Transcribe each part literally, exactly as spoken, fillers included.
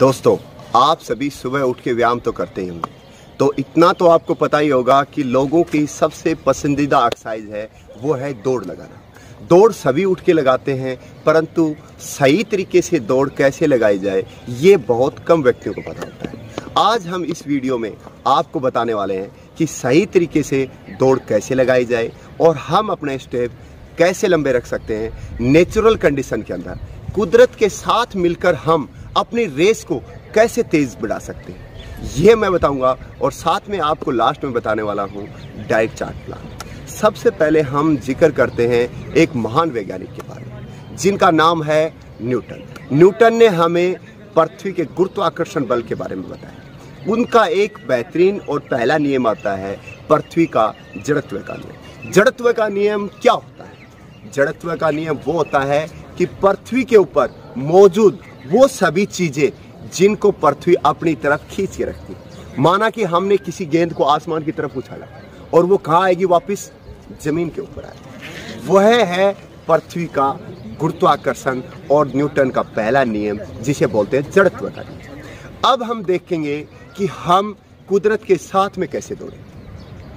दोस्तों, आप सभी सुबह उठ के व्यायाम तो करते ही होंगे, तो इतना तो आपको पता ही होगा कि लोगों की सबसे पसंदीदा एक्सरसाइज है वो है दौड़ लगाना। दौड़ सभी उठ के लगाते हैं, परंतु सही तरीके से दौड़ कैसे लगाई जाए ये बहुत कम व्यक्तियों को पता होता है। आज हम इस वीडियो में आपको बताने वाले हैं कि सही तरीके से दौड़ कैसे लगाई जाए और हम अपने स्टेप कैसे लंबे रख सकते हैं। नेचुरल कंडीशन के अंदर कुदरत के साथ मिलकर हम अपनी रेस को कैसे तेज बढ़ा सकते हैं ये मैं बताऊंगा, और साथ में आपको लास्ट में बताने वाला हूँ डाइट चार्ट प्लान। सबसे पहले हम जिक्र करते हैं एक महान वैज्ञानिक के बारे में जिनका नाम है न्यूटन। न्यूटन ने हमें पृथ्वी के गुरुत्वाकर्षण बल के बारे में बताया। उनका एक बेहतरीन और पहला नियम आता है पृथ्वी का जड़त्व का नियम। जड़त्व का नियम क्या होता है? जड़त्व का नियम वो होता है कि पृथ्वी के ऊपर मौजूद वो सभी चीजें जिनको पृथ्वी अपनी तरफ खींच के रखती है। माना कि हमने किसी गेंद को आसमान की तरफ उछाला और वो कहाँ आएगी? वापस जमीन के ऊपर आएगी। वह है पृथ्वी का गुरुत्वाकर्षण और न्यूटन का पहला नियम जिसे बोलते हैं जड़त्व का नियम। अब हम देखेंगे कि हम कुदरत के साथ में कैसे दौड़े।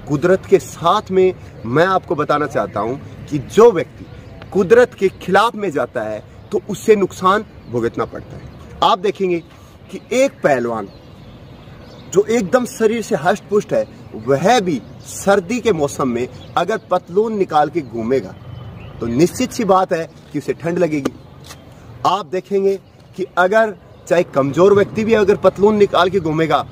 कुदरत के साथ में मैं आपको बताना चाहता हूँ कि जो व्यक्ति कुदरत के खिलाफ में जाता है तो उससे नुकसान भुगतना पड़ता है। आप देखेंगे कि एक पहलवान जो एकदम शरीर से हष्ट पुष्ट है, वह भी सर्दी के मौसम में अगर पतलून निकाल के घूमेगा तो निश्चित सी बात है कि उसे ठंड लगेगी। आप देखेंगे कि अगर चाहे कमजोर व्यक्ति भी अगर पतलून निकाल के घूमेगा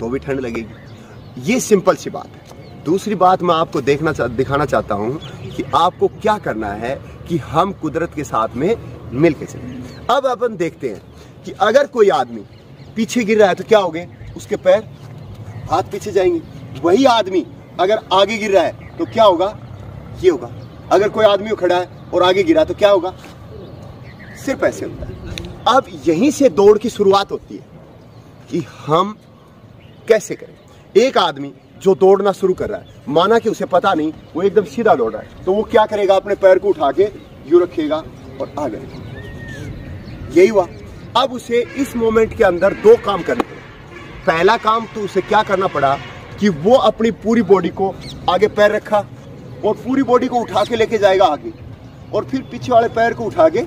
तो भी ठंड लगेगी। ये सिंपल सी बात है। दूसरी बात मैं आपको देखना चा, दिखाना चाहता हूँ कि आपको क्या करना है कि हम कुदरत के साथ में मिल के चलें। अब अपन देखते हैं कि अगर कोई आदमी पीछे गिर रहा है तो क्या होगे? उसके पैर हाथ पीछे जाएंगे। वही आदमी अगर आगे गिर रहा है तो क्या होगा? ये होगा। अगर कोई आदमी खड़ा है और आगे गिरा तो क्या होगा? सिर्फ ऐसे होता है। अब यहीं से दौड़ की शुरुआत होती है कि हम कैसे करें। एक आदमी जो दौड़ना शुरू कर रहा है, माना कि उसे पता नहीं, वो एकदम सीधा दौड़ रहा है, तो वो क्या करेगा? अपने पैर को उठा के यूं रखेगा और आगे। यही हुआ। अब उसे इस मोमेंट के अंदर दो काम करने पड़े। पहला काम तो उसे क्या करना पड़ा कि वो अपनी पूरी बॉडी को आगे पैर रखा और पूरी बॉडी को उठा के लेके जाएगा आगे, और फिर पीछे वाले पैर को उठा के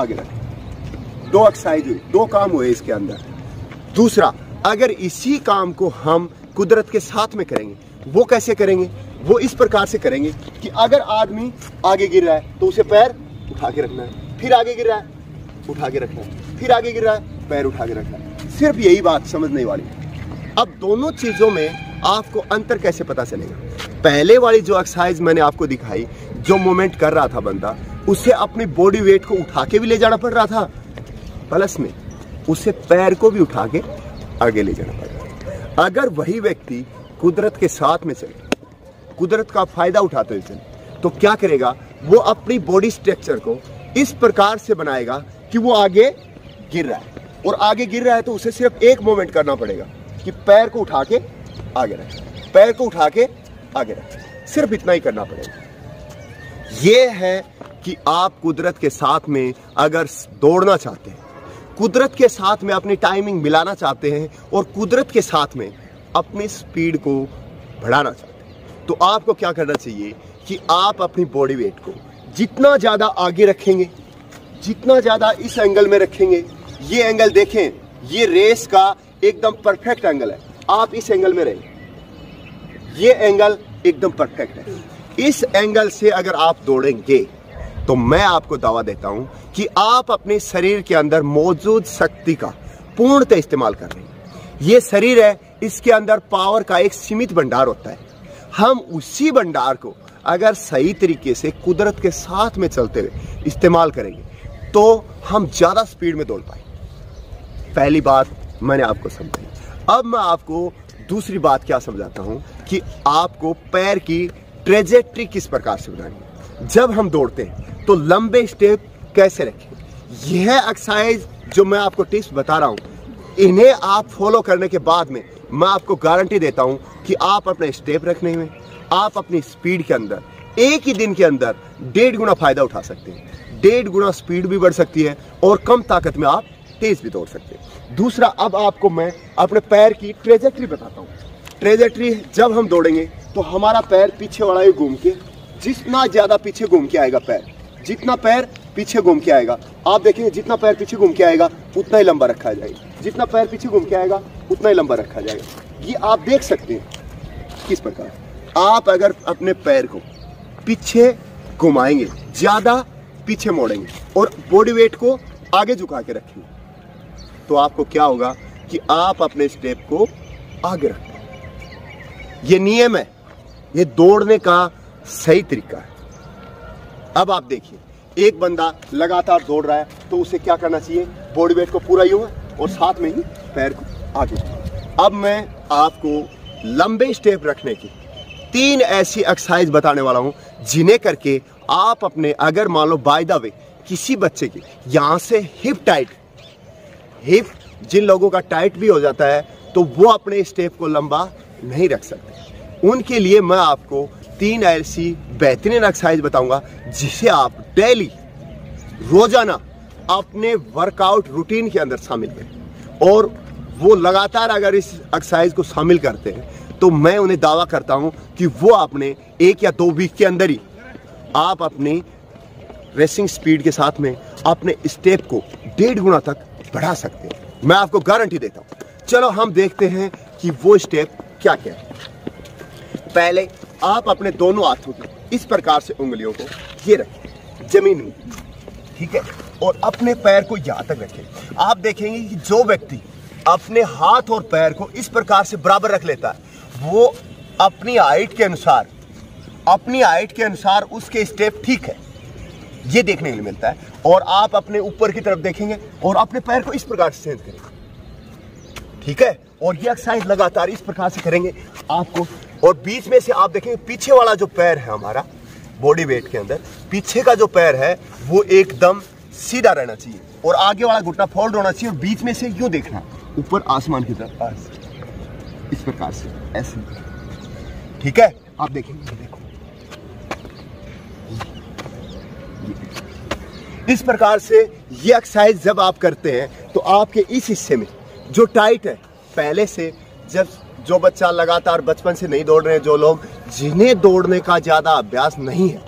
आगे रखेगा। दो एक्सरसाइज हुई, दो काम हुए इसके अंदर। दूसरा, अगर इसी काम को हम कुदरत के साथ में करेंगे, वो कैसे करेंगे? वो इस प्रकार से करेंगे कि अगर आदमी आगे गिर रहा है तो उसे पैर उठा के रखना है, फिर आगे गिर रहा है उठा के रखना है, फिर आगे गिर रहा है पैर उठा के रखना है। सिर्फ यही बात समझने वाली। अब दोनों चीज़ों में आपको अंतर कैसे पता चलेगा? पहले वाली जो एक्सरसाइज मैंने आपको दिखाई, जो मोमेंट कर रहा था बंदा, उसे अपनी बॉडी वेट को उठा के भी ले जाना पड़ रहा था, प्लस में उसे पैर को भी उठा के आगे ले जाना पड़ रहा था। अगर वही व्यक्ति कुदरत के साथ में चले, कुदरत का फायदा उठाते हुए चले, तो क्या करेगा? वो अपनी बॉडी स्ट्रक्चर को इस प्रकार से बनाएगा कि वो आगे गिर रहा है और आगे गिर रहा है तो उसे सिर्फ एक मोमेंट करना पड़ेगा कि पैर को उठा के आगे रखें, पैर को उठा के आगे रखें। सिर्फ इतना ही करना पड़ेगा। ये है कि आप कुदरत के साथ में अगर दौड़ना चाहते हैं, कुदरत के साथ में अपनी टाइमिंग मिलाना चाहते हैं और कुदरत के साथ में अपनी स्पीड को बढ़ाना चाहते हैं, तो आपको क्या करना चाहिए कि आप अपनी बॉडी वेट को जितना ज़्यादा आगे रखेंगे, जितना ज़्यादा इस एंगल में रखेंगे। ये एंगल देखें, ये रेस का एकदम परफेक्ट एंगल है। आप इस एंगल में रहें, ये एंगल एकदम परफेक्ट है। इस एंगल से अगर आप दौड़ेंगे तो मैं आपको दावा देता हूं कि आप अपने शरीर के अंदर मौजूद शक्ति का पूर्णतः इस्तेमाल कर रहे हैं। ये शरीर है, इसके अंदर पावर का एक सीमित भंडार होता है। हम उसी भंडार को अगर सही तरीके से कुदरत के साथ में चलते हुए इस्तेमाल करेंगे तो हम ज़्यादा स्पीड में दौड़ पाएंगे। पहली बात मैंने आपको समझाई। अब मैं आपको दूसरी बात क्या समझाता हूँ कि आपको पैर की ट्रेजेक्ट्री किस प्रकार से बनानी है। जब हम दौड़ते हैं तो लंबे स्टेप कैसे रखें, यह एक्सरसाइज जो मैं आपको टिप्स बता रहा हूँ, इन्हें आप फॉलो करने के बाद में मैं आपको गारंटी देता हूँ कि आप अपने स्टेप रखने में, आप अपनी स्पीड के अंदर एक ही दिन के अंदर डेढ़ गुना फायदा उठा सकते हैं। डेढ़ गुना स्पीड भी बढ़ सकती है और कम ताकत में आप तेज़ भी दौड़ सकते हैं। दूसरा, अब आपको मैं अपने पैर की ट्रेजेक्ट्री बताता हूँ। ट्रेजेक्ट्री, जब हम दौड़ेंगे तो हमारा पैर पीछे वाला ही घूम के, जितना ज़्यादा पीछे घूम के आएगा पैर, जितना पैर पीछे घूम के आएगा, आप देखेंगे जितना पैर पीछे घूम के आएगा उतना ही लंबा रखा जाएगा, जितना पैर पीछे घूम के आएगा उतना ही लंबा रखा जाएगा। ये आप देख सकते हैं किस प्रकार, आप अगर अपने पैर को पीछे घुमाएंगे, ज़्यादा पीछे मोड़ेंगे और बॉडी वेट को आगे झुका के रखेंगे, तो आपको क्या होगा कि आप अपने स्टेप को आगे रखें। ये नियम है, ये दौड़ने का सही तरीका है। अब आप देखिए, एक बंदा लगातार दौड़ रहा है तो उसे क्या करना चाहिए, बॉडी वेट को पूरा यूँ और साथ में ही पैर को आगे। अब मैं आपको लंबे स्टेप रखने की तीन ऐसी एक्सरसाइज बताने वाला हूँ जिन्हें करके आप अपने, अगर मान लो बाय द वे किसी बच्चे की यहाँ से हिप टाइट, हिप जिन लोगों का टाइट भी हो जाता है तो वो अपने स्टेप को लंबा नहीं रख सकते, उनके लिए मैं आपको तीन ऐसी बेहतरीन एक्सरसाइज बताऊंगा जिसे आप डेली रोजाना अपने वर्कआउट रूटीन के अंदर शामिल करें। और वो लगातार अगर इस एक्सरसाइज को शामिल करते हैं तो मैं उन्हें दावा करता हूं कि वो अपने एक या दो वीक के अंदर ही आप अपने रेसिंग स्पीड के साथ में अपने स्टेप को डेढ़ गुना तक बढ़ा सकते हैं, मैं आपको गारंटी देता हूँ। चलो हम देखते हैं कि वो स्टेप क्या क्या है। पहले आप अपने दोनों हाथों की इस प्रकार से उंगलियों को ये रखें जमीन में, ठीक है, और अपने पैर को यहाँ तक रखें। आप देखेंगे कि जो व्यक्ति अपने हाथ और पैर को इस प्रकार से बराबर रख लेता है वो अपनी हाइट के अनुसार, अपनी हाइट के अनुसार उसके स्टेप ठीक है, ये देखने के लिए मिलता है। और आप अपने ऊपर की तरफ देखेंगे और अपने पैर को इस प्रकार से सेंध करेंगे, ठीक है, और ये एक्सरसाइज लगातार इस प्रकार से करेंगे आपको। और बीच में से आप देखेंगे पीछे वाला जो पैर है हमारा, बॉडी वेट के अंदर पीछे का जो पैर है वो एकदम सीधा रहना चाहिए और आगे वाला घुटना फोल्ड होना चाहिए, और बीच में से यूँ देखना ऊपर आसमान की तरफ, इस प्रकार से ऐसे, ठीक है। आप देखेंगे, देखो इस प्रकार से ये एक्सरसाइज जब आप करते हैं तो आपके इस हिस्से में जो टाइट है, पहले से जब जो बच्चा लगातार बचपन से नहीं दौड़ रहे हैं, जो लोग जिन्हें दौड़ने का ज़्यादा अभ्यास नहीं है,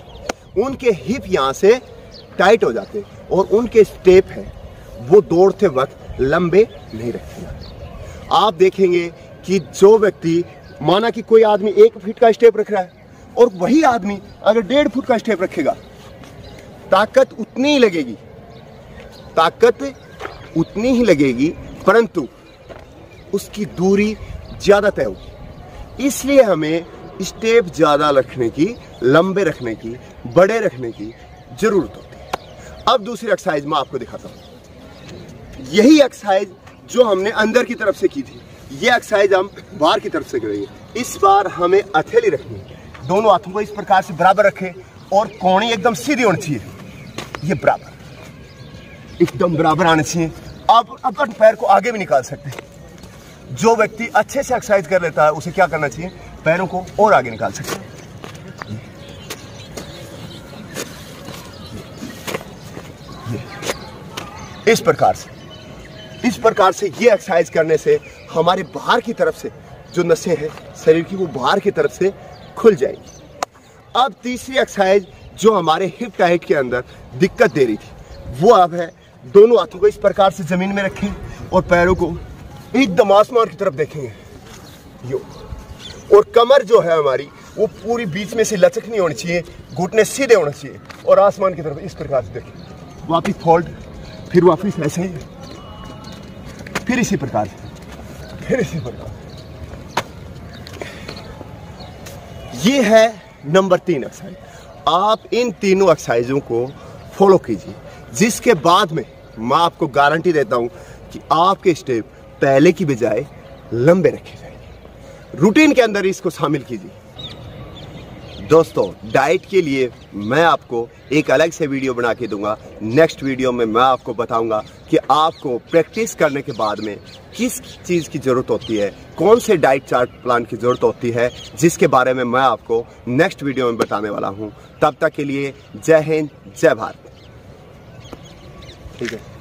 उनके हिप यहाँ से टाइट हो जाते हैं और उनके स्टेप हैं वो दौड़ते वक्त लंबे नहीं रखे जाते। आप देखेंगे कि जो व्यक्ति, माना कि कोई आदमी एक फीट का स्टेप रख रहा है और वही आदमी अगर डेढ़ फुट का स्टेप रखेगा, ताकत उतनी ही लगेगी, ताकत उतनी ही लगेगी, परंतु उसकी दूरी ज़्यादा तय होगी। इसलिए हमें स्टेप ज़्यादा रखने की, लंबे रखने की, बड़े रखने की ज़रूरत होती है। अब दूसरी एक्सरसाइज मैं आपको दिखाता हूँ। यही एक्सरसाइज जो हमने अंदर की तरफ से की थी, ये एक्सरसाइज हम बाहर की तरफ से करेंगे। इस बार हमें हथेली रखनी है, दोनों हाथों को इस प्रकार से बराबर रखें और कोहनी एकदम सीधी होनी चाहिए, ये बराबर, एकदम बराबर आना चाहिए। आप अपने पैर को आगे भी निकाल सकते हैं। जो व्यक्ति अच्छे से एक्सरसाइज कर लेता है उसे क्या करना चाहिए, पैरों को और आगे निकाल सकते हैं। इस प्रकार से, इस प्रकार से ये एक्सरसाइज करने से हमारे बाहर की तरफ से जो नसें हैं शरीर की, वो बाहर की तरफ से खुल जाएगी। अब तीसरी एक्सरसाइज जो हमारे हिप टाइट के अंदर दिक्कत दे रही थी वो अब है, दोनों हाथों को इस प्रकार से ज़मीन में रखें और पैरों को एकदम आसमान की तरफ देखेंगे यो, और कमर जो है हमारी वो पूरी बीच में से लचक नहीं होनी चाहिए, घुटने सीधे होने चाहिए और आसमान की तरफ इस प्रकार से देखें, वापस फोल्ड, फिर वापस ऐसे ही, फिर इसी प्रकार से, फिर इसी प्रकार। ये है नंबर तीन एक्सरसाइज। आप इन तीनों एक्सरसाइजों को फॉलो कीजिए, जिसके बाद में मैं आपको गारंटी देता हूँ कि आपके स्टेप पहले की बजाय लंबे रखे जाएंगे। रूटीन के अंदर इसको शामिल कीजिए। दोस्तों, डाइट के लिए मैं आपको एक अलग से वीडियो बना के दूंगा। नेक्स्ट वीडियो में मैं आपको बताऊंगा कि आपको प्रैक्टिस करने के बाद में किस चीज़ की ज़रूरत होती है, कौन से डाइट चार्ट प्लान की ज़रूरत होती है, जिसके बारे में मैं आपको नेक्स्ट वीडियो में बताने वाला हूँ। तब तक के लिए जय हिंद, जय भारत, ठीक है।